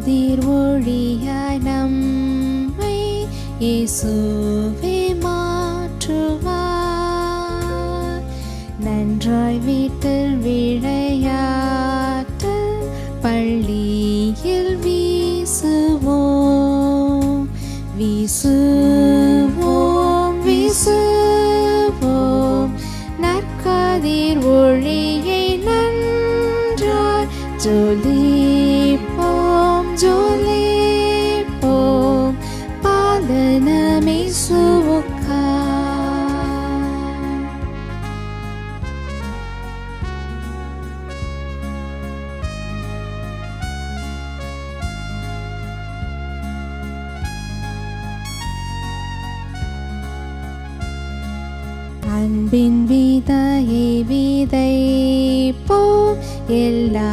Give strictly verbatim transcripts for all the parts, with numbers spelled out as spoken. கதிர் ஒளியாய் நம்மை இயேசுவே மாற்றுவார். நன்றாய் வீட்டில் விளையாட்டு பள்ளியில் வீசுவோம் வீசுவோம் வீசுவோம் நற்கதிர் ஒளியை நன்றாய் ஜொலிப்போம் ஜொலிப்போம் பாலனமே சுவுக்கா. அன்பின் விதையை விதைப்போம் எல்லா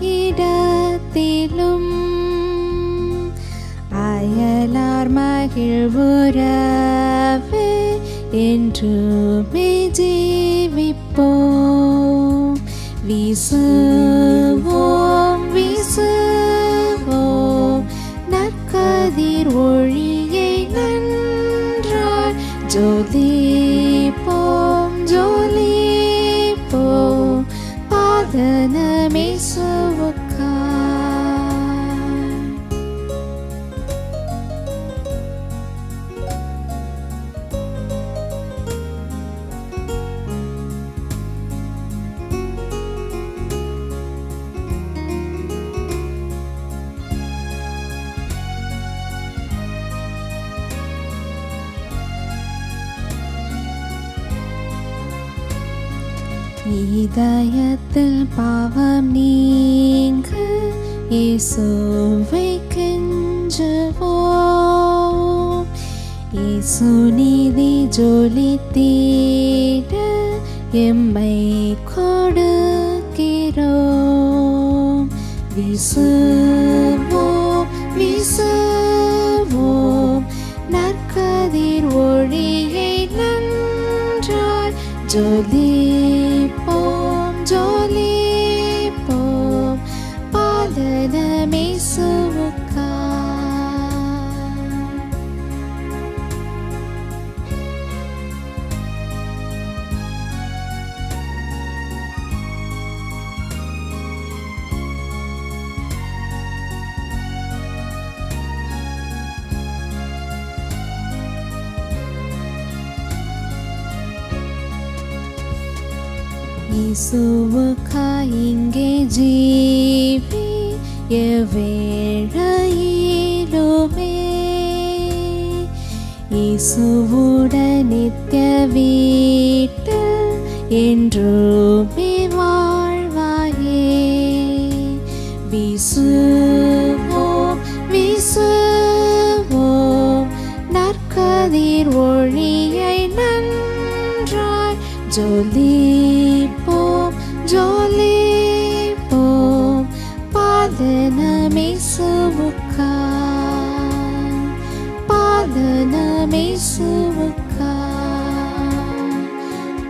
இடத்திலும், அயலார் மகிழ்வுறவே என்றுமே ஜீவிப்போம். வீசுவோம் வீசுவோம் நற்கதிர் ஒளியை நன்றாய் ஜொலிப்போம் ஜொலிப்போம் பாதனமே சுவுக்காய். இதயத்தில் பாவம் நீங்க இயேசுவை கெஞ்சுவோம். இயேசு நீதி ஜொலித்திட எம்மை கொடுக்கிறோம். வீசுவோம் வீசுவோம் நற்கதிர் ஒளியை நன்றாய் ஜொலிப்போம் ஜொலிப்போம் பாலனமே சுவுக்காய். இயேசுவுக்காய் இங்கே ஜீவி எவ்வேளையிலுமே, இயேசுவுடன் நித்திய வீட்டில் என்றுமே வாழ்வாயே. வீசுவோம் வீசுவோம் நற்கதிர் ஒளியை நன்றாய் ஜொலிப்போம் ஜொலிப்போம் பாதனமே சுவுக்காய் பாதனமே சுவுக்காய்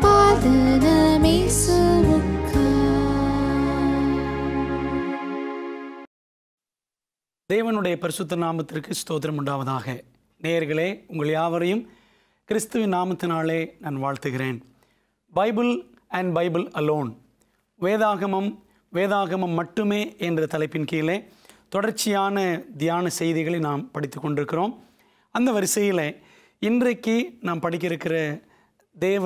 பாதனமே சுவுக்காய். தேவனுடைய பரிசுத்த நாமத்திற்கு ஸ்தோத்திரம் உண்டாவதாக. நேயர்களே, உங்கள் யாவரையும் கிறிஸ்துவின் நாமத்தினாலே நான் வாழ்த்துகிறேன். பைபிள் அண்ட் பைபிள் அலோன், வேதாகமம் வேதாகமம் மட்டுமே என்ற தலைப்பின் கீழே தொடர்ச்சியான தியான செய்திகளை நாம் படித்து கொண்டிருக்கிறோம். அந்த வரிசையில் இன்றைக்கு நாம் படிக்க இருக்கிற தேவ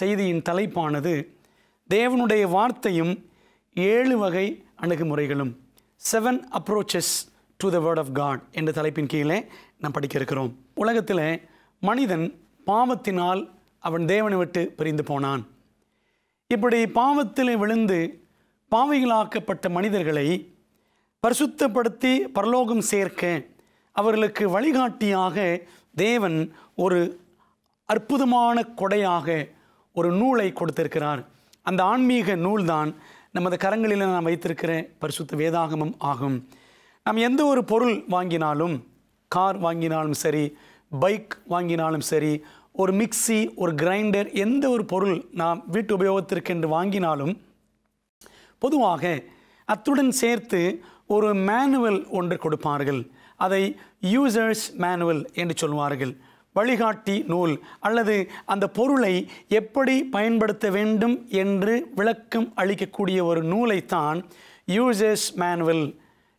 செய்தியின் தலைப்பானது தேவனுடைய வார்த்தையும் ஏழு வகை அணுகுமுறைகளும், seven approaches to the word of God என்ற தலைப்பின் கீழே நாம் படிக்க இருக்கிறோம். உலகத்தில் மனிதன் பாவத்தினால் அவன் தேவனை விட்டு பிரிந்து போனான். இப்படி பாவத்தில் விழுந்து பாவிகளாக்கப்பட்ட மனிதர்களை பரிசுத்தப்படுத்தி பரலோகம் சேர்க்க அவர்களுக்கு வழிகாட்டியாக தேவன் ஒரு அற்புதமான கொடையாக ஒரு நூலை கொடுத்திருக்கிறார். அந்த ஆன்மீக நூல்தான் நமது கரங்களில் நாம் வைத்திருக்கிற பரிசுத்த வேதாகமம் ஆகும். நாம் எந்த ஒரு பொருள் வாங்கினாலும், கார் வாங்கினாலும் சரி, பைக் வாங்கினாலும் சரி, ஒரு மிக்சி, ஒரு கிரைண்டர், எந்த ஒரு பொருள் நாம் வீட்டு உபயோகத்திற்கென்று வாங்கினாலும் பொதுவாக அத்துடன் சேர்த்து ஒரு மேனுவல் ஒன்று கொடுப்பார்கள். அதை யூசர்ஸ் மேனுவல் என்று சொல்வார்கள். வழிகாட்டி நூல் அல்லது அந்த பொருளை எப்படி பயன்படுத்த வேண்டும் என்று விளக்கம் அளிக்கக்கூடிய ஒரு நூலைத்தான் யூசர்ஸ் மேனுவல்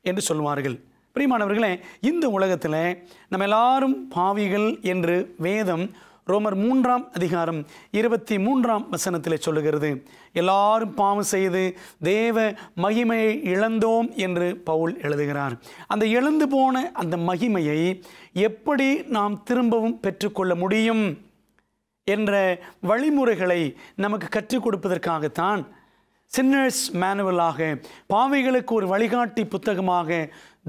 என்று சொல்வார்கள். பிரியமானவர்களே, இந்த உலகத்தில் நம்ம எல்லாரும் பாவிகள் என்று வேதம் ரோமர் மூன்றாம் அதிகாரம் இருபத்தி மூன்றாம் வசனத்தில் சொல்லுகிறது. எல்லாரும் பாவம் செய்து தேவ மகிமையை இழந்தோம் என்று பவுல் எழுதுகிறார். அந்த இழந்து போன அந்த மகிமையை எப்படி நாம் திரும்பவும் பெற்றுக்கொள்ள முடியும் என்ற வழிமுறைகளை நமக்கு கற்றுக் கொடுப்பதற்காகத்தான் சின்னர்ஸ் மேனுவலாக, பாவிகளுக்கு ஒரு வழிகாட்டி புத்தகமாக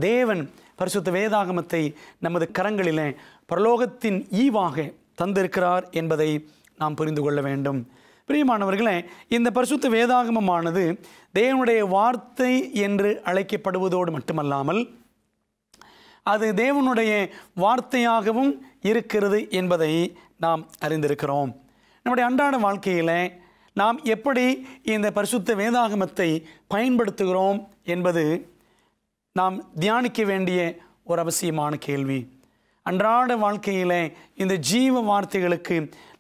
தேவன் பரிசுத்த வேதாகமத்தை நமது கரங்களிலே பரலோகத்தின் ஈவாக தந்திருக்கிறார் என்பதை நாம் புரிந்து கொள்ள வேண்டும். பிரியமானவர்களே, இந்த பரிசுத்த வேதாகமமானது தேவனுடைய வார்த்தை என்று அழைக்கப்படுவதோடு மட்டுமல்லாமல் அது தேவனுடைய வார்த்தையாகவும் இருக்கிறது என்பதை நாம் அறிந்திருக்கிறோம். நம்முடைய அன்றாட வாழ்க்கையில் நாம் எப்படி இந்த பரிசுத்த வேதாகமத்தை பயன்படுத்துகிறோம் என்பது நாம் தியானிக்க வேண்டிய ஒரு அவசியமான கேள்வி. அன்றாட வாழ்க்கையில் இந்த ஜீவ வார்த்தைகளுக்கு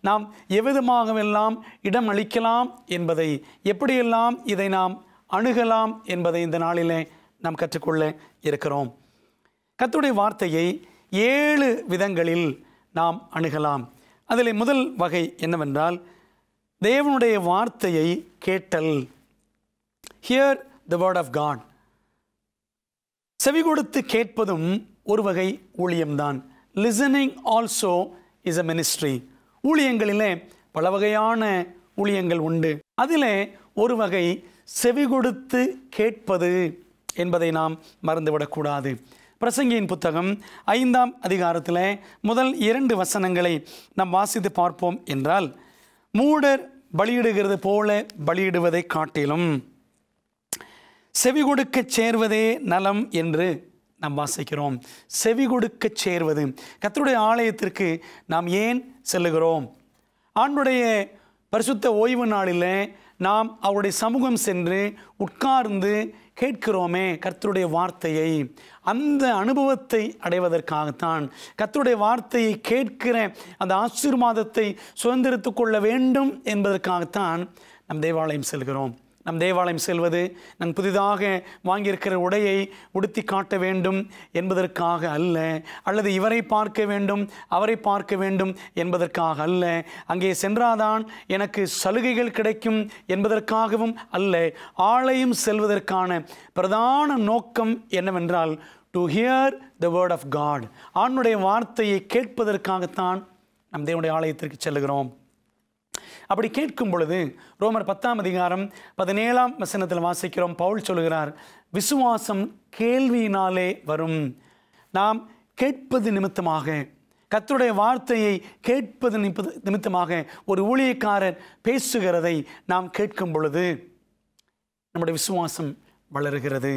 நாம் எவ்விதமாகவெல்லாம் இடம் அளிக்கலாம் என்பதை, எப்படியெல்லாம் இதை நாம் அணுகலாம் என்பதை இந்த நாளில் நாம் கற்றுக்கொள்ள இருக்கிறோம். கர்த்தருடைய வார்த்தையை ஏழு விதங்களில் நாம் அணுகலாம். அதில் முதல் வகை என்னவென்றால் தேவனுடைய வார்த்தையை கேட்டல், hear the word of God. செவி கொடுத்து கேட்பதும் ஒரு வகை ஊழியம்தான். Listening also is a ministry. ஊழியங்களிலே பல வகையான ஊழியங்கள் உண்டு. அதிலே ஒரு வகை செவி கொடுத்து கேட்பது என்பதை நாம் மறந்துவிடக்கூடாது. பிரசங்கியின் புத்தகம் ஐந்தாம் அதிகாரத்தில் முதல் இரண்டு வசனங்களை நாம் வாசித்து பார்ப்போம் என்றால், மூடர் பலியிடுகிறது போல பலியிடுவதை காட்டிலும் செவி கொடுக்கச் சேர்வதே நலம் என்று நாம் வாசிக்கிறோம். செவி கொடுக்க சேர்வது. கர்த்தருடைய ஆலயத்திற்கு நாம் ஏன் செல்லுகிறோம்? ஆண்டுடைய பரிசுத்த ஓய்வு நாளில் நாம் அவருடைய சமூகம் சென்று உட்கார்ந்து கேட்கிறோமே கர்த்தருடைய வார்த்தையை, அந்த அனுபவத்தை அடைவதற்காகத்தான். கர்த்தருடைய வார்த்தையை கேட்கிற அந்த ஆசீர்வாதத்தை சுதந்திரித்து கொள்ள வேண்டும் என்பதற்காகத்தான் நம் தேவாலயம் செல்கிறோம். நம் தேவாலயம் செல்வது நான் புதிதாக வாங்கியிருக்கிற உடையை உடுத்தி காட்ட வேண்டும் என்பதற்காக அல்ல, அல்லது இவரை பார்க்க வேண்டும் அவரை பார்க்க வேண்டும் என்பதற்காக அல்ல, அங்கே சென்றாதான் எனக்கு சலுகைகள் கிடைக்கும் என்பதற்காகவும் அல்ல. ஆலயம் செல்வதற்கான பிரதான நோக்கம் என்னவென்றால் to hear the word of God. ஆண்டவருடைய வார்த்தையை கேட்பதற்காகத்தான் நம் தேவனுடைய ஆலயத்திற்கு செல்கிறோம். அப்படி கேட்கும் பொழுது ரோமர் பத்தாம் அதிகாரம் பதினேழாம் வசனத்தில் வாசிக்கிறோம். பவுல் சொல்கிறார், விசுவாசம் கேள்வியினாலே வரும். நாம் கேட்பது நிமித்தமாக, கர்த்தருடைய வார்த்தையை கேட்பது நிமித்தமாக ஒரு ஊழியக்காரர் பேசுகிறதை நாம் கேட்கும் பொழுது நம்முடைய விசுவாசம் வளருகிறது.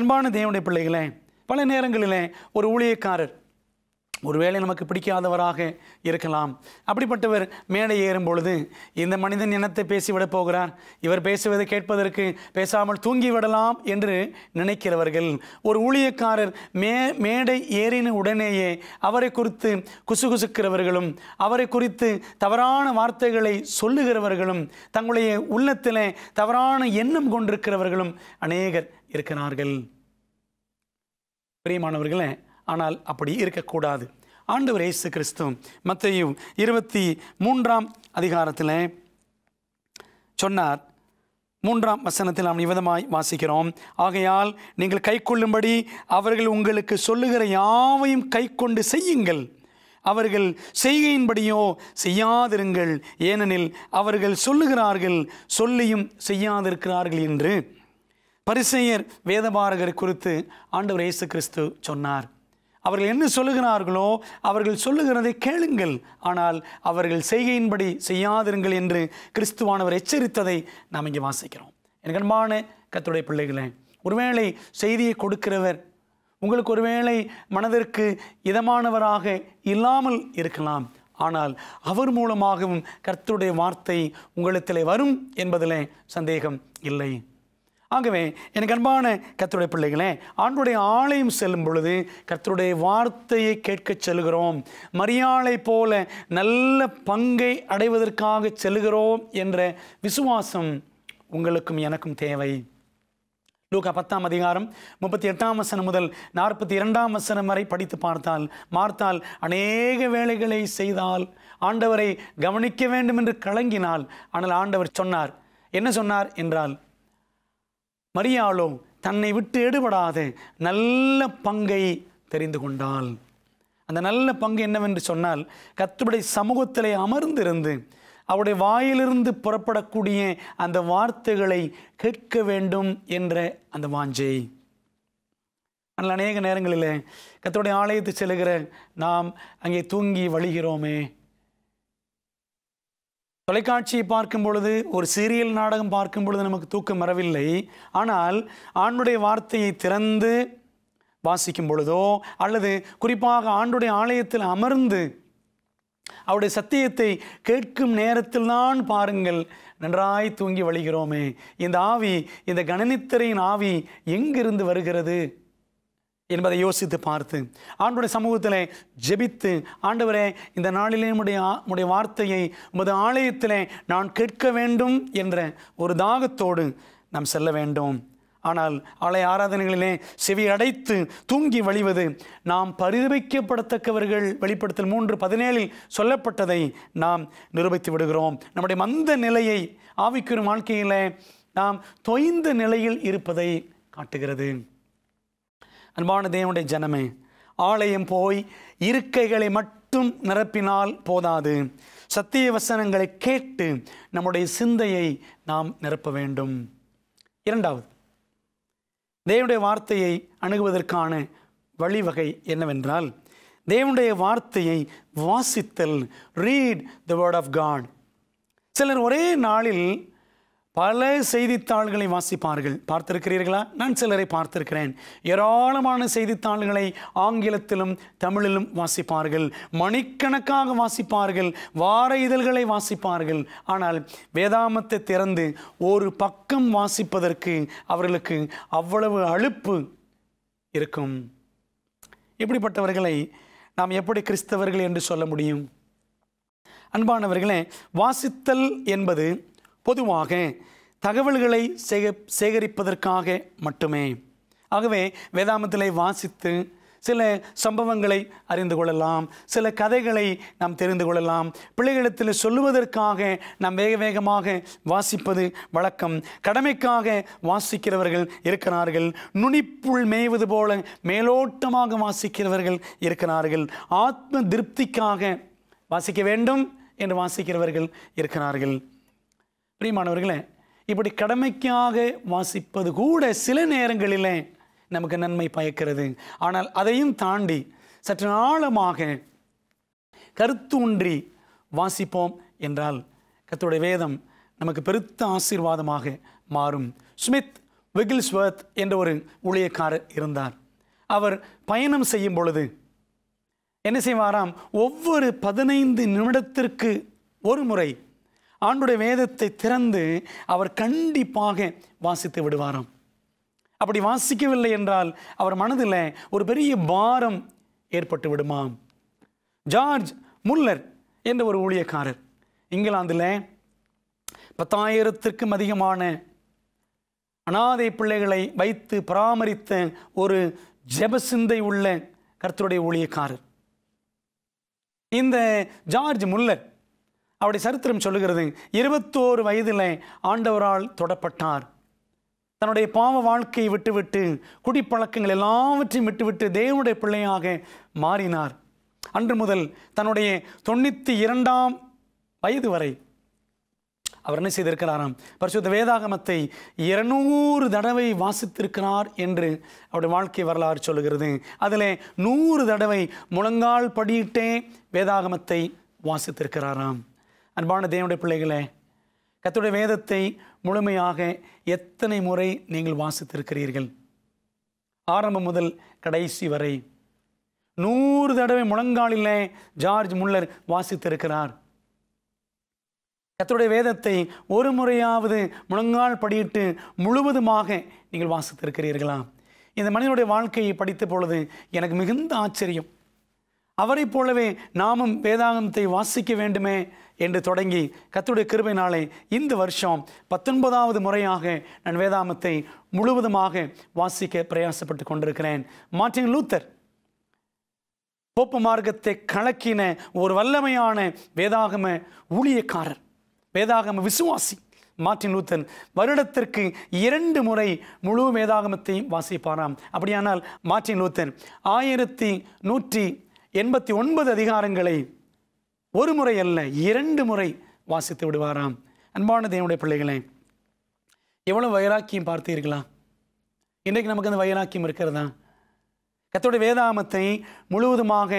அன்பான தேவனுடைய பிள்ளைகளே, பல நேரங்களிலே ஒரு ஊழியக்காரர் ஒருவேளை நமக்கு பிடிக்காதவராக இருக்கலாம். அப்படிப்பட்டவர் மேடை ஏறும் பொழுது இந்த மனிதன் இனத்தை பேசிவிடப் போகிறார், இவர் பேசுவதை கேட்பதற்கு பேசாமல் தூங்கிவிடலாம் என்று நினைக்கிறவர்கள். ஒரு ஊழியக்காரர் மே மேடை ஏறின உடனேயே அவரை குறித்து குசுகுசுக்கிறவர்களும், அவரை குறித்து தவறான வார்த்தைகளை சொல்லுகிறவர்களும், தங்களுடைய உள்ளத்தில் தவறான எண்ணம் கொண்டிருக்கிறவர்களும் அநேகர் இருக்கிறார்கள். பிரியமானவர்களே, ஆனால் அப்படி இருக்கக்கூடாது. ஆண்டவர் இயேசு கிறிஸ்து மத்தேயு இருபத்தி மூன்றாம் அதிகாரத்தில் சொன்னார். மூன்றாம் வசனத்தில் நாம் இவ்விதமாய் வாசிக்கிறோம், ஆகையால் நீங்கள் கை கொள்ளும்படி அவர்கள் உங்களுக்கு சொல்லுகிற யாவையும் கை கொண்டு செய்யுங்கள், அவர்கள் செய்கையின்படியோ செய்யாதிருங்கள், ஏனெனில் அவர்கள் சொல்லுகிறார்கள் சொல்லியும் செய்யாதிருக்கிறார்கள் என்று பரிசேயர் வேதபாரகர் குறித்து ஆண்டவர் இயேசு கிறிஸ்து சொன்னார். அவர்கள் என்ன சொல்லுகிறார்களோ அவர்கள் சொல்லுகிறதை கேளுங்கள், ஆனால் அவர்கள் செய்கையின்படி செய்யாதிருங்கள் என்று கிறிஸ்துவானவர் எச்சரித்ததை நாம் இங்கே வாசிக்கிறோம். என் அன்பான கர்த்தருடைய பிள்ளைகளே, ஒருவேளை செய்தியை கொடுக்கிறவர் உங்களுக்கு ஒருவேளை மனதிற்கு இதமானவராக இல்லாமல் இருக்கலாம், ஆனால் அவர் மூலமாகவும் கர்த்தருடைய வார்த்தை உங்களிடத்திலே வரும் என்பதில் சந்தேகம் இல்லை. ஆகவே எனக்கு அன்பான கர்த்தருடைய பிள்ளைகளே, ஆண்டவருடைய ஆலயம் செல்லும் பொழுது கர்த்தருடைய வார்த்தையை கேட்கச் செல்கிறோம், மரியாளை போல நல்ல பங்கை அடைவதற்காக செல்கிறோம் என்ற விசுவாசம் உங்களுக்கும் எனக்கும் தேவை. லூக்கா பத்தாம் அதிகாரம் முப்பத்தி எட்டாம் வசனம் முதல் நாற்பத்தி இரண்டாம் வசனம் வரை படித்து பார்த்தால், மார்த்தாள் அநேக வேலைகளை செய்தால், ஆண்டவரை கவனிக்க வேண்டும் என்று கலங்கினாள். ஆனால் ஆண்டவர் சொன்னார், என்ன சொன்னார் என்றால், மரியாளோ தன்னை விட்டு எடுபடாத நல்ல பங்கை தெரிந்து கொண்டாள். அந்த நல்ல பங்கு என்னவென்று சொன்னால், கர்த்தருடைய சமூகத்திலே அமர்ந்திருந்து அவருடைய வாயிலிருந்து புறப்படக்கூடிய அந்த வார்த்தைகளை கேட்க வேண்டும் என்ற அந்த வாஞ்சை. ஆனால் அநேக நேரங்களில் கர்த்தருடைய ஆலயத்தை செல்கிற நாம் அங்கே தூங்கி வழிகிறோமே, தொலைக்காட்சியை பார்க்கும் பொழுது, ஒரு சீரியல் நாடகம் பார்க்கும் பொழுது நமக்கு தூக்கம் வரவில்லை. ஆனால் ஆண்டுடைய வார்த்தையை திறந்து வாசிக்கும் பொழுதோ, அல்லது குறிப்பாக ஆண்டுடைய ஆலயத்தில் அமர்ந்து அவருடைய சத்தியத்தை கேட்கும் நேரத்தில் தான் பாருங்கள் நன்றாய் தூங்கி வழிகிறோமே. இந்த ஆவி, இந்த கணனித்திரையின் ஆவி எங்கிருந்து வருகிறது என்பதை யோசித்து பார்த்து, ஆண்டவருடைய சமூகத்தில் ஜெபித்து, ஆண்டவரே இந்த நாளிலே உம்முடைய உம்முடைய வார்த்தையை உமது ஆலயத்திலே நான் கேட்க வேண்டும் என்ற ஒரு தாகத்தோடு நாம் செல்ல வேண்டும். ஆனால் ஆலய ஆராதனைகளிலே செவி அடைத்து தூங்கி வழிவது நாம் பரிதபிக்கப்படத்தக்கவர்கள் வெளிப்படுத்தல் மூன்று பதினேழில் சொல்லப்பட்டதை நாம் நிரூபித்து விடுகிறோம். நம்முடைய மந்த நிலையை, ஆவிக்குரிய வாழ்க்கையில் நாம் தொய்ந்த நிலையில் இருப்பதை காட்டுகிறது. அன்பான தேவனுடைய ஜனமே, ஆலயம் போய் இருக்கைகளை மட்டும் நிரப்பினால் போதாது, சத்திய வசனங்களை கேட்டு நம்முடைய சிந்தையை நாம் நிரப்ப வேண்டும். இரண்டாவது, தேவனுடைய வார்த்தையை அணுகுவதற்கான வழிவகை என்னவென்றால், தேவனுடைய வார்த்தையை வாசித்தல், read the word of God. சிலர் ஒரே நாளில் பல செய்தித்தாள்களை வாசிப்பார்கள், பார்த்திருக்கிறீர்களா? நான் சிலரை பார்த்திருக்கிறேன். ஏராளமான செய்தித்தாள்களை ஆங்கிலத்திலும் தமிழிலும் வாசிப்பார்கள், மணிக்கணக்காக வாசிப்பார்கள், வார இதழ்களை வாசிப்பார்கள். ஆனால் வேதாமத்தை திறந்து ஒரு பக்கம் வாசிப்பதற்கு அவர்களுக்கு அவ்வளவு அலுப்பு இருக்கும். இப்படிப்பட்டவர்களை நாம் எப்படி கிறிஸ்தவர்கள் என்று சொல்ல முடியும்? அன்பானவர்களே, வாசித்தல் என்பது பொதுவாக தகவல்களை சேக சேகரிப்பதற்காக மட்டுமே. ஆகவே வேதாமத்திலே வாசித்து சில சம்பவங்களை அறிந்து கொள்ளலாம், சில கதைகளை நாம் தெரிந்து கொள்ளலாம். பிள்ளைகளிடத்தில் சொல்லுவதற்காக நாம் வேக வேகமாக வாசிப்பது வழக்கம். கடமைக்காக வாசிக்கிறவர்கள் இருக்கிறார்கள், நுனிப்புள் மேய்வது போல மேலோட்டமாக வாசிக்கிறவர்கள் இருக்கிறார்கள், ஆத்ம திருப்திக்காக வாசிக்க வேண்டும் என்று வாசிக்கிறவர்கள் இருக்கிறார்கள். பிரியமானவர்களே, இப்படி கடமைக்காக வாசிப்பது கூட சில நேரங்களில் நமக்கு நன்மை பயக்கிறது. ஆனால் அதையும் தாண்டி சற்று ஆழமாக கருத்து ஊன்றி வாசிப்போம் என்றால் கர்த்தருடைய வேதம் நமக்கு பெருத்த ஆசீர்வாதமாக மாறும். ஸ்மித் விகில்ஸ்வர்த் என்ற ஒரு ஊழியக்காரர் இருந்தார். அவர் பயணம் செய்யும் பொழுது என்ன செய்வாராம், ஒவ்வொரு பதினைந்து நிமிடத்திற்கு ஒரு முறை ஆண்டுடைய வேதத்தை திறந்து அவர் கண்டிப்பாக வாசித்து விடுவாராம். அப்படி வாசிக்கவில்லை என்றால் அவர் மனதில் ஒரு பெரிய பாரம் ஏற்பட்டு விடுமாம். ஜார்ஜ் முல்லர் என்ற ஒரு ஊழியக்காரர் இங்கிலாந்தில் பத்தாயிரத்திற்கும் அதிகமான அனாதை பிள்ளைகளை வைத்து பராமரித்த ஒரு ஜெபசிந்தை உள்ள கர்த்தருடைய ஊழியக்காரர். இந்த ஜார்ஜ் முல்லர் அவருடைய சரித்திரம் சொல்லுகிறது, இருபத்தோரு வயதில் ஆண்டவரால் தொடப்பட்டார். தன்னுடைய பாவ வாழ்க்கையை விட்டுவிட்டு, குடிப்பழக்கங்கள் எல்லாவற்றையும் விட்டுவிட்டு தேவனுடைய பிள்ளையாக மாறினார். அன்று முதல் தன்னுடைய தொண்ணூற்றி இரண்டாம் வயது வரை அவர் என்ன செய்திருக்கிறாராம், பரிசுத்த வேதாகமத்தை இருநூறு தடவை வாசித்திருக்கிறார் என்று அவருடைய வாழ்க்கை வரலாறு சொல்லுகிறது. அதில் நூறு தடவை முழங்கால் படியிட்டே வேதாகமத்தை வாசித்திருக்கிறாராம். அன்பான தேவனுடைய பிள்ளைகளே, கர்த்தருடைய வேதத்தை முழுமையாக எத்தனை முறை நீங்கள் வாசித்திருக்கிறீர்கள்? ஆரம்பம் முதல் கடைசி வரை நூறு தடவை முழங்காலில் ஜார்ஜ் முல்லர் வாசித்திருக்கிறார். கர்த்தருடைய வேதத்தை ஒரு முறையாவது முழங்கால் படியிட்டு முழுவதுமாக நீங்கள் வாசித்திருக்கிறீர்களா? இந்த மனிதனுடைய வாழ்க்கையை படித்த பொழுது எனக்கு மிகுந்த ஆச்சரியம். அவரை போலவே நாமும் வேதாகமத்தை வாசிக்க வேண்டுமே என்று தொடங்கி கர்த்தருடைய கிருபையினாலே இந்த வருஷம் பத்தொன்பதாவது முறையாக நான் வேதாகமத்தை முழுவதுமாக வாசிக்க பிரயாசப்பட்டு கொண்டிருக்கிறேன். மார்ட்டின் லூத்தர் கோப்ப மார்க்கத்தை கலக்கின ஒரு வல்லமையான வேதாகம ஊழியக்காரர், வேதாகம விசுவாசி மார்ட்டின் லூத்தர் வருடத்திற்கு இரண்டு முறை முழு வேதாகமத்தையும் வாசிப்பாராம். அப்படியானால் மார்ட்டின் லூத்தர் ஆயிரத்தி நூற்றி எண்பத்தி ஒன்பது அதிகாரங்களை ஒரு முறை அல்ல இரண்டு முறை வாசித்து விடுவாராம். அன்பான தேவனுடைய பிள்ளைகளே, எவ்வளவு வைராக்கியம் பார்த்தீர்களா? இன்றைக்கு நமக்கு அந்த வைராக்கியம் இருக்கிறதா? கர்த்தருடைய வேதாகமத்தை முழுவதுமாக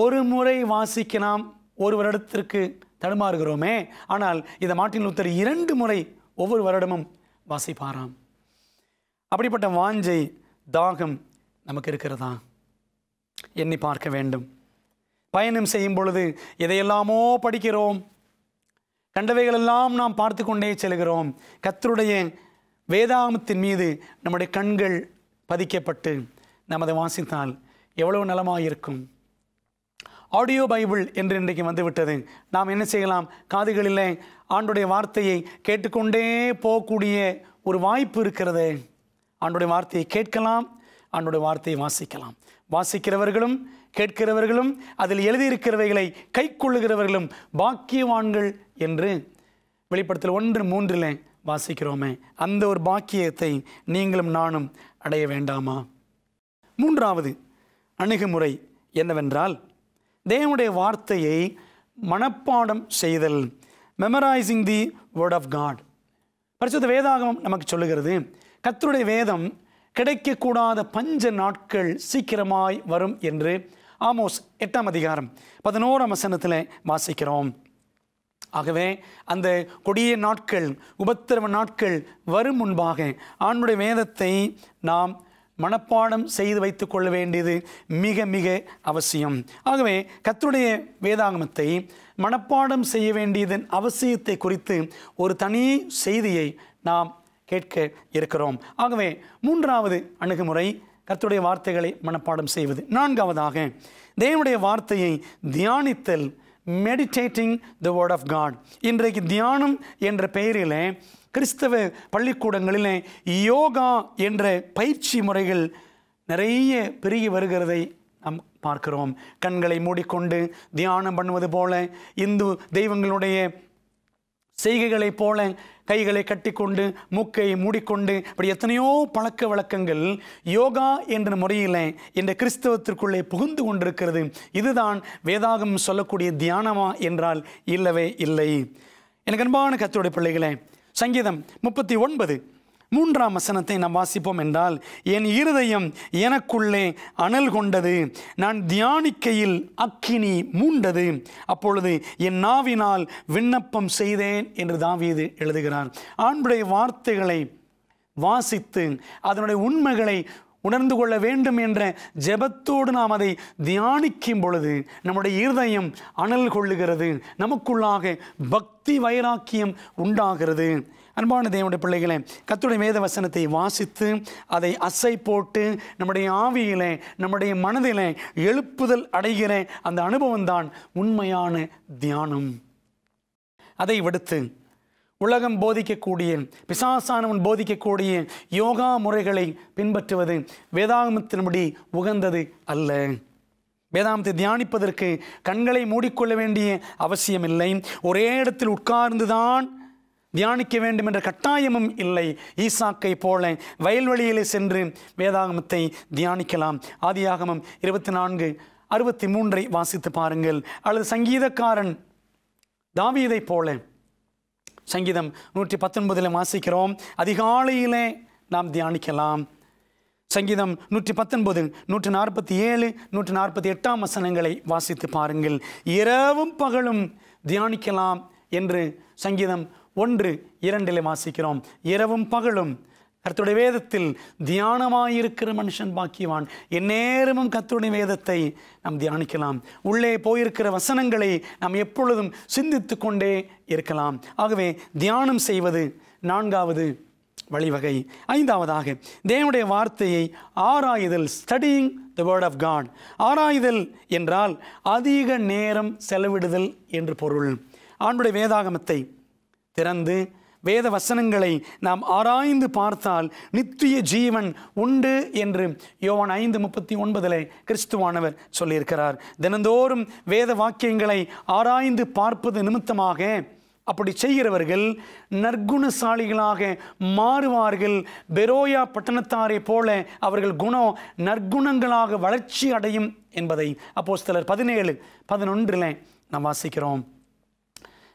ஒரு முறை வாசிக்கலாம், ஒரு வருடத்திற்கு தடுமாறுகிறோமே. ஆனால் இதை மார்ட்டின் லூத்தர் இரண்டு முறை ஒவ்வொரு வருடமும் வாசிப்பாராம். அப்படிப்பட்ட வாஞ்சை தாகம் நமக்கு இருக்கிறதா எண்ணி பார்க்க வேண்டும். பயணம் செய்யும் பொழுது எதையெல்லாமோ படிக்கிறோம், கண்டவைகளெல்லாம் நாம் பார்த்து கொண்டே செல்கிறோம். கர்த்தருடைய வேதாகமத்தின் மீது நம்முடைய கண்கள் பதிக்கப்பட்டு நாம் அதை வாசித்தால் எவ்வளவு நலமாயிருக்கும். ஆடியோ பைபிள் என்று இன்றைக்கு வந்துவிட்டது. நாம் என்ன செய்யலாம்? காதுகளில் ஆண்டுடைய வார்த்தையை கேட்டுக்கொண்டே போகக்கூடிய ஒரு வாய்ப்பு இருக்கிறது. ஆண்டுடைய வார்த்தையை கேட்கலாம், ஆண்டுடைய வார்த்தையை வாசிக்கலாம். வாசிக்கிறவர்களும் கேட்கிறவர்களும் அதில் எழுதியிருக்கிறவைகளை கை கொள்ளுகிறவர்களும் பாக்கியவான்கள் என்று வெளிப்படுத்தல் ஒன்று மூன்றில் வாசிக்கிறோமே, அந்த ஒரு பாக்கியத்தை நீங்களும் நானும் அடைய வேண்டாமா? மூன்றாவது அணுகுமுறை என்னவென்றால், தேவனுடைய வார்த்தையை மனப்பாடம் செய்தல், memorising the word of God. பரிசுத்த வேதாகமம் நமக்கு சொல்லுகிறது, கர்த்தருடைய வேதம் கிடைக்கக்கூடாத பஞ்ச நாட்கள் சீக்கிரமாய் வரும் என்று ஆமோஸ் எட்டாம் அதிகாரம் பதினோராம் வசனத்தில் வாசிக்கிறோம். ஆகவே அந்த கொடிய நாட்கள், உபத்திரவ நாட்கள் வரும் முன்பாக ஆண்டவருடைய வேதத்தை நாம் மனப்பாடம் செய்து வைத்து கொள்ள வேண்டியது மிக மிக அவசியம். ஆகவே கர்த்தருடைய வேதாகமத்தை மனப்பாடம் செய்ய வேண்டியதன் அவசியத்தை குறித்து ஒரு தனி செய்தியை நாம் கேட்க இருக்கிறோம். ஆகவே மூன்றாவது அணுகுமுறை கர்த்தருடைய வார்த்தைகளை மனப்பாடம் செய்வது. நான்காவதாக தேவனுடைய வார்த்தையை தியானித்தல், meditating the word of God. இன்றைக்கு தியானம் என்ற பெயரில் கிறிஸ்தவ பள்ளிக்கூடங்களில் யோகா என்ற பயிற்சி முறைகள் நிறைய பெருகி வருகிறதை நாம் பார்க்கிறோம். கண்களை மூடிக்கொண்டு தியானம் பண்ணுவது போல, இந்து தெய்வங்களுடைய செய்கைகளை போல கைகளை கட்டிக்கொண்டு மூக்கை மூடிக்கொண்டு, இப்படி எத்தனையோ பழக்க வழக்கங்கள் யோகா என்ற முறையில் இந்த கிறிஸ்தவத்திற்குள்ளே புகுந்து கொண்டிருக்கிறது. இதுதான் வேதாகமம் சொல்லக்கூடிய தியானமா என்றால் இல்லவே இல்லை. எனக்கு அன்பான கர்த்தருடைய பிள்ளைகளே, சங்கீதம் முப்பத்தி ஒன்பது மூன்றாம் வசனத்தை நாம் வாசிப்போம் என்றால், என் இருதயம் எனக்குள்ளே அனல் கொண்டது, நான் தியானிக்கையில் அக்கினி மூண்டது, அப்பொழுது என் நாவினால் விண்ணப்பம் செய்தேன் என்று தாவீது எழுதுகிறார். ஆண்டவருடைய வார்த்தைகளை வாசித்து அதனுடைய உண்மைகளை உணர்ந்து கொள்ள வேண்டும் என்ற ஜெபத்தோடு நாம் அதை தியானிக்கும் பொழுது நம்முடைய இருதயம் அனல் கொள்ளுகிறது, நமக்குள்ளாக பக்தி வைராக்கியம் உண்டாகிறது. அன்பான தேவனுடைய பிள்ளைகளே, கர்த்தருடைய வேத வசனத்தை வாசித்து அதை அசை போட்டு நம்முடைய ஆவியிலே நம்முடைய மனதிலே எழுப்புதல் அடைகிற அந்த அனுபவம்தான் உண்மையான தியானம். அதை விடுத்து உலகம் போதிக்கக்கூடிய, பிசாசானவன் போதிக்கக்கூடிய யோகா முறைகளை பின்பற்றுவது வேதாகமத்தின்படி உகந்தது அல்ல. வேதாகமத்தை தியானிப்பதற்கு கண்களை மூடிக்கொள்ள வேண்டிய அவசியமில்லை, ஒரே இடத்தில் உட்கார்ந்துதான் தியானிக்க வேண்டும் என்ற கட்டாயமும் இல்லை. ஈசாக்கை போல வயல்வெளியிலே சென்று வேதாகமத்தை தியானிக்கலாம். ஆதியாகமம் இருபத்தி நான்கு அறுபத்தி மூன்றை வாசித்து பாருங்கள். அல்லது சங்கீதக்காரன் தாவீதை போல சங்கீதம் நூற்றி பத்தொன்பதில் வாசிக்கிறோம், அதிகாலையிலே நாம் தியானிக்கலாம். சங்கீதம் நூற்றி பத்தொன்பது நூற்றி நாற்பத்தி ஏழு நூற்றி நாற்பத்தி எட்டாம் வசனங்களை வாசித்து பாருங்கள். இரவும் பகலும் தியானிக்கலாம் என்று சங்கீதம் ஒன்று இரண்டில் வாசிக்கிறோம். இரவும் பகலும் கர்த்தருடைய வேதத்தில் தியானமாயிருக்கிற மனுஷன் பாக்கியவான். எந்நேரமும் கர்த்தருடைய வேதத்தை நாம் தியானிக்கலாம். உள்ளே போயிருக்கிற வசனங்களை நாம் எப்பொழுதும் சிந்தித்து கொண்டே இருக்கலாம். ஆகவே தியானம் செய்வது நான்காவது வழிவகை. ஐந்தாவதாக, தேவனுடைய வார்த்தையை ஆராயுதல், studying the word of God. ஆராயுதல் என்றால் அதிக நேரம் செலவிடுதல் என்று பொருள். ஆண்டவருடைய வேதாகமத்தை திறந்து வேத வசனங்களை நாம் ஆராய்ந்து பார்த்தால் நித்திய ஜீவன் உண்டு என்று யோவான் ஐந்து முப்பத்தி ஒன்பதிலே கிறிஸ்துவானவர் சொல்லியிருக்கிறார். தினந்தோறும் வேத வாக்கியங்களை ஆராய்ந்து பார்ப்பது நிமித்தமாக அப்படி செய்கிறவர்கள் நற்குணசாலிகளாக மாறுவார்கள். பெரோயா பட்டணத்தாரை போல அவர்கள் குணம் நற்குணங்களாக வளர்ச்சி அடையும் என்பதை அப்போஸ்தலர் பதினேழு பதினொன்றில் நாம் வாசிக்கிறோம்.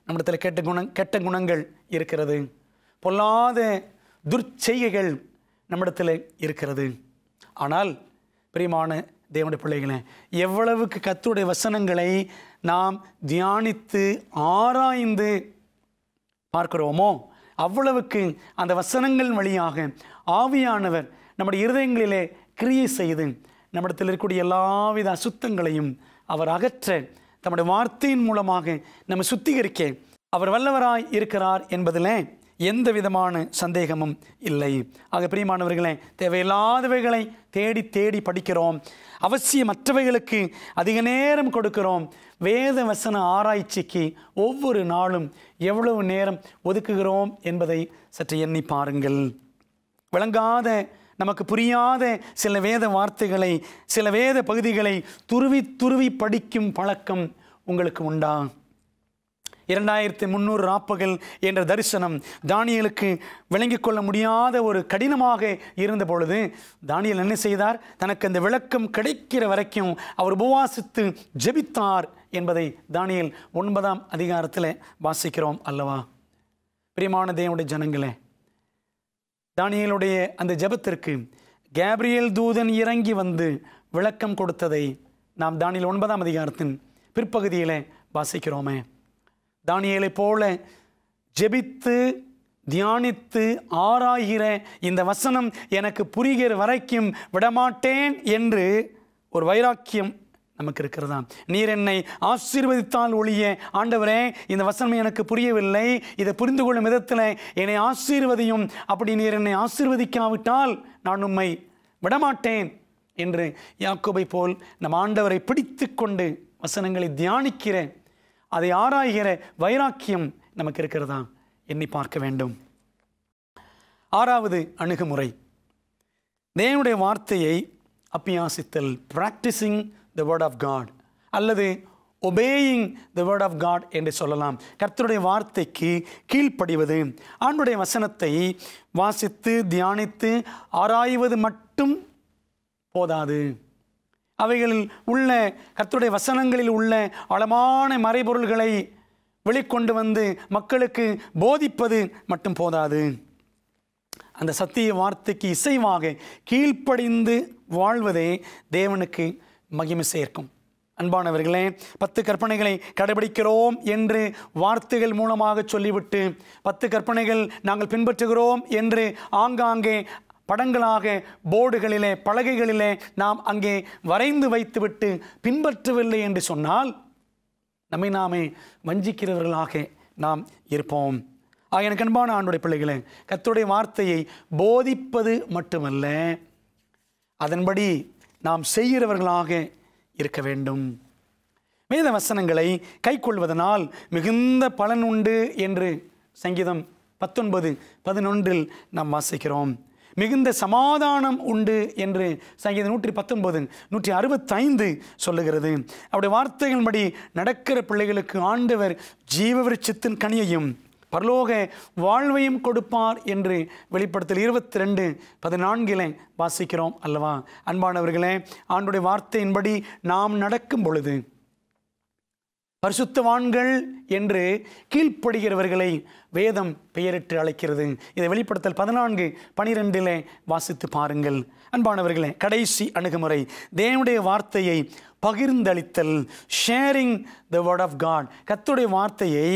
நம்மிடத்துல கெட்ட குணம் கெட்ட குணங்கள் இருக்கிறது, பொல்லாத துர்ச்செய்கைகள் நம்மிடத்தில் இருக்கிறது. ஆனால் பிரியமான தேவனுடைய பிள்ளைகளே, எவ்வளவுக்கு கர்த்தருடைய வசனங்களை நாம் தியானித்து ஆராய்ந்து பார்க்கிறோமோ அவ்வளவுக்கு அந்த வசனங்கள் வழியாக ஆவியானவர் நம்முடைய இருதயங்களிலே கிரியை செய்து நம்மிடத்தில் இருக்கக்கூடிய எல்லாவித அசுத்தங்களையும் அவர் அகற்ற, தம்முடைய வார்த்தையின் மூலமாக நம்ம சுத்திகரிக்க அவர் வல்லவராய் இருக்கிறார் என்பதில் எந்த விதமான சந்தேகமும் இல்லை. ஆக பிரியமானவர்களே, தேவையில்லாதவைகளை தேடி தேடி படிக்கிறோம், அவசியமற்றவைகளுக்கு அதிக நேரம் கொடுக்கிறோம். வேத வசன ஆராய்ச்சிக்கு ஒவ்வொரு நாளும் எவ்வளவு நேரம் ஒதுக்குகிறோம் என்பதை சற்று எண்ணி பாருங்கள். விளங்காத, நமக்கு புரியாத சில வேத வார்த்தைகளை, சில வேத பகுதிகளை துருவி துருவி படிக்கும் பழக்கம் உங்களுக்கு உண்டா? இரண்டாயிரத்தி முந்நூறு ராப்பகல் என்ற தரிசனம் தானியலுக்கு விளங்கிக் கொள்ள முடியாத ஒரு கடினமாக இருந்த பொழுது தானியல் என்ன செய்தார்? தனக்கு அந்த விளக்கம் கிடைக்கிற வரைக்கும் அவர் உபவாசித்து ஜெபித்தார் என்பதை தானியல் ஒன்பதாம் அதிகாரத்தில் வாசிக்கிறோம் அல்லவா? பிரியமான தேவனுடைய ஜனங்களே, தானியலுடைய அந்த ஜெபத்திற்கு கேப்ரியல் தூதன் இறங்கி வந்து விளக்கம் கொடுத்ததை நாம் தானியல் ஒன்பதாம் அதிகாரத்தின் பிற்பகுதியில் வாசிக்கிறோமே. தானியலை போல ஜெபித்து தியானித்து ஆராய்கிற இந்த வசனம் எனக்கு புரிகிற வரைக்கும் விடமாட்டேன் என்று ஒரு வைராக்கியம் நமக்கு இருக்கிறதா? நீர் என்னை ஆசீர்வதித்தால் ஒழிய, ஆண்டவரே இந்த வசனம் எனக்கு புரியவில்லை, இதை புரிந்து கொள்ளும் விதத்தில் என்னை ஆசீர்வதியும், அப்படி நீர் என்னை ஆசீர்வதிக்காவிட்டால் நான் உம்மை விடமாட்டேன் என்று யாக்கோபை போல் நம் ஆண்டவரை பிடித்து கொண்டு வசனங்களை தியானிக்கிற, அதை ஆராய்கிற வைராக்கியம் நமக்கு இருக்கிறதா? எண்ணி பார்க்க வேண்டும். ஆறாவது அணுகுமுறை, தேவனுடைய வார்த்தையை அபியாசித்தல், practising the word of God அல்லது obeying the word of God என்று சொல்லலாம். கர்த்தருடைய வார்த்தைக்கு கீழ்ப்படிவது, ஆண்டவருடைய வசனத்தை வாசித்து தியானித்து ஆராய்வது மட்டும் போதாது. அவைகளில் உள்ள கர்த்தருடைய வசனங்களில் உள்ள ஆழமான மறைபொருள்களை வெளிக்கொண்டு வந்து மக்களுக்கு போதிப்பது மட்டும் போதாது. அந்த சத்திய வார்த்தைக்கு இசைவாக கீழ்ப்படிந்து வாழ்வதே தேவனுக்கு மகிமை சேர்க்கும். அன்பானவர்களே, பத்து கற்பனைகளை கடைபிடிக்கிறோம் என்று வார்த்தைகள் மூலமாக சொல்லிவிட்டு பத்து கற்பனைகள் நாங்கள் பின்பற்றுகிறோம் என்று ஆங்காங்கே படங்களாக போர்டுகளிலே பலகைகளிலே நாம் அங்கே வரைந்து வைத்துவிட்டு பின்பற்றவில்லை என்று சொன்னால் நம்மை நாமே வஞ்சிக்கிறவர்களாக நாம் இருப்போம். ஆக எனக்கு அன்பான ஆண்டவருடைய பிள்ளைகளே, கர்த்தருடைய வார்த்தையை போதிப்பது மட்டுமல்ல, அதன்படி நாம் செய்கிறவர்களாக இருக்க வேண்டும். வேத வசனங்களை கைக்கொள்வதனால் மிகுந்த பலன் உண்டு என்று சங்கீதம் பத்தொன்பது பதினொன்றில் நாம் வாசிக்கிறோம். மிகுந்த சமாதானம் உண்டு என்று சங்கீதம் நூற்றி பத்தொன்பது நூற்றி அறுபத்தைந்து சொல்லுகிறது. அவருடைய வார்த்தைகளின்படி நடக்கிற பிள்ளைகளுக்கு ஆண்டவர் ஜீவ விருட்சத்தின் கனியையும் பரலோக வாழ்வையும் கொடுப்பார் என்று வெளிப்படுத்தல் இருபத்தி ரெண்டு பதினான்கில் வாசிக்கிறோம் அல்லவா? அன்பானவர்களே, ஆண்டவருடைய வார்த்தையின்படி நாம் நடக்கும் பொழுது பரிசுத்தவான்கள் என்று கீழ்ப்படுகிறவர்களை வேதம் பெயரிட்டு அழைக்கிறது. இதை வெளிப்படுத்தல் பதினான்கு பனிரெண்டிலே வாசித்து பாருங்கள். அன்பானவர்களே, கடைசி அணுகுமுறை, தேவனுடைய வார்த்தையை பகிர்ந்தளித்தல், sharing the word of God. கர்த்தருடைய வார்த்தையை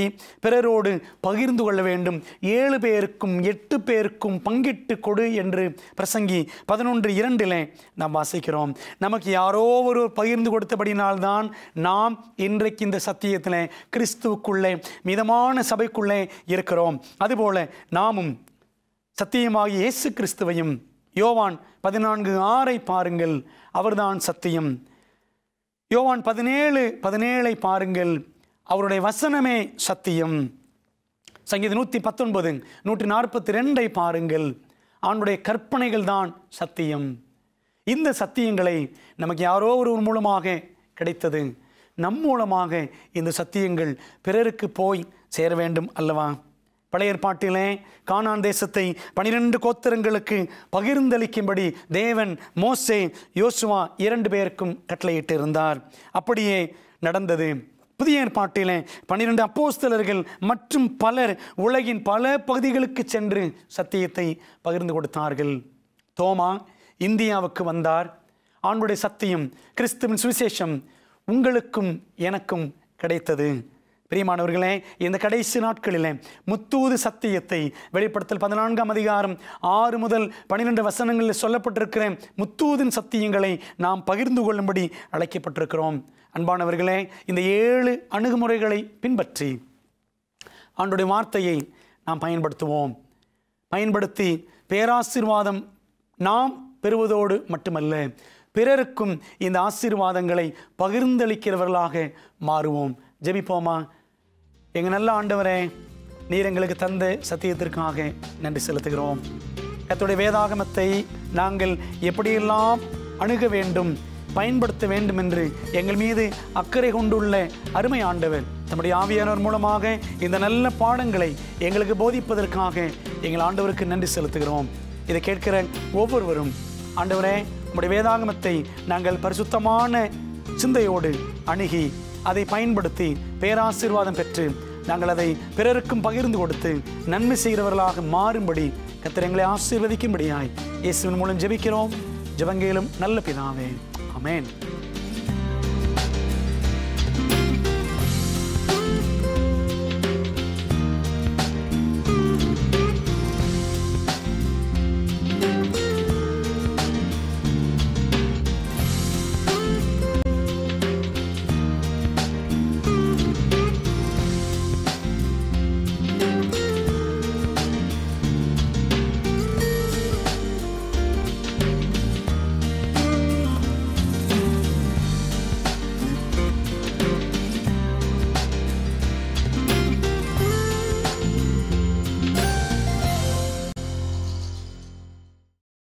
பிறரோடு பகிர்ந்து கொள்ள வேண்டும். ஏழு பேருக்கும் எட்டு பேருக்கும் பங்கிட்டு கொடு என்று பிரசங்கி பதினொன்று இரண்டிலே நாம் வாசிக்கிறோம். நமக்கு யாரோ ஒரு பகிர்ந்து கொடுத்தபடினால்தான் நாம் இன்றைக்கு இந்த சத்தியத்தில் கிறிஸ்துவுக்குள்ளே மிதமான சபைக்குள்ளே இருக்கிறோம். அதுபோல நாமும் சத்தியமாகிய இயேசு கிறிஸ்துவையும் யோவான் பதினான்கு ஆறை பாருங்கள், அவர்தான் சத்தியம். யோவான் பதினேழு பதினேழை பாருங்கள், அவருடைய வசனமே சத்தியம். சங்கீதம் நூற்றி பத்தொன்பது நூற்றி நாற்பத்தி ரெண்டை பாருங்கள், அவனுடைய கற்பனைகள் தான் சத்தியம். இந்த சத்தியங்களை நமக்கு யாரோ ஒரு மூலமாக கிடைத்தது. நம் மூலமாக இந்த சத்தியங்கள் பிறருக்கு போய் சேர வேண்டும் அல்லவா? பழைய ஏற்பாட்டிலே கானான் தேசத்தை பனிரெண்டு கோத்திரங்களுக்கு பகிர்ந்தளிக்கும்படி தேவன் மோசே யோசுவா இரண்டு பேருக்கும் கட்டளையிட்டிருந்தார். அப்படியே நடந்தது. புதிய ஏற்பாட்டிலே பனிரெண்டு அப்போஸ்தலர்கள் மற்றும் பலர் உலகின் பல பகுதிகளுக்கு சென்று சத்தியத்தை பகிர்ந்து கொடுத்தார்கள். தோமா இந்தியாவுக்கு வந்தார். ஆண்டவருடைய சத்தியம், கிறிஸ்துவின் சுவிசேஷம் உங்களுக்கும் எனக்கும் கிடைத்தது. பிரியமானவர்களே, இந்த கடைசி நாட்களிலே முத்தூது சத்தியத்தை வெளிப்படுத்தல் பதினான்காம் அதிகாரம் ஆறு முதல் பன்னிரெண்டு வசனங்களில் சொல்லப்பட்டிருக்கிற முத்தூதின் சத்தியங்களை நாம் பகிர்ந்து கொள்ளும்படி அழைக்கப்பட்டிருக்கிறோம். அன்பானவர்களே, இந்த ஏழு அணுகுமுறைகளை பின்பற்றி ஆண்டோடைய வார்த்தையை நாம் பயன்படுத்துவோம். பயன்படுத்தி பேராசீர்வாதம் நாம் பெறுவதோடு மட்டுமல்ல, பிறருக்கும் இந்த ஆசீர்வாதங்களை பகிர்ந்தளிக்கிறவர்களாக மாறுவோம். ஜெபிப்போமா. எங்கள் நல்ல ஆண்டவரே, நீர் எங்களுக்கு தந்த சத்தியத்திற்காக நன்றி செலுத்துகிறோம். கர்த்தருடைய வேதாகமத்தை நாங்கள் எப்படியெல்லாம் அணுக வேண்டும், பயன்படுத்த வேண்டும் என்று எங்கள் மீது அக்கறை கொண்டுள்ள அருமை ஆண்டவர் தம்முடைய ஆவியானவர் மூலமாக இந்த நல்ல பாடங்களை எங்களுக்கு போதிப்பதற்காக எங்கள் ஆண்டவருக்கு நன்றி செலுத்துகிறோம். இதை கேட்கிற ஒவ்வொருவரும் ஆண்டவரே, உம்முடைய வேதாகமத்தை நாங்கள் பரிசுத்தமான சிந்தையோடு அணுகி அதை பயன்படுத்தி பேராசீர்வாதம் பெற்று நாங்கள் அதை பிறருக்கும் பகிர்ந்து கொடுத்து நன்மை செய்கிறவர்களாக மாறும்படி கர்த்தர் எங்களை ஆசீர்வதிக்கும்படியாய் இயேசுவின் மூலம் ஜெபிக்கிறோம். ஜெபங்கேலும் நல்ல பிதாவே, ஆமென்.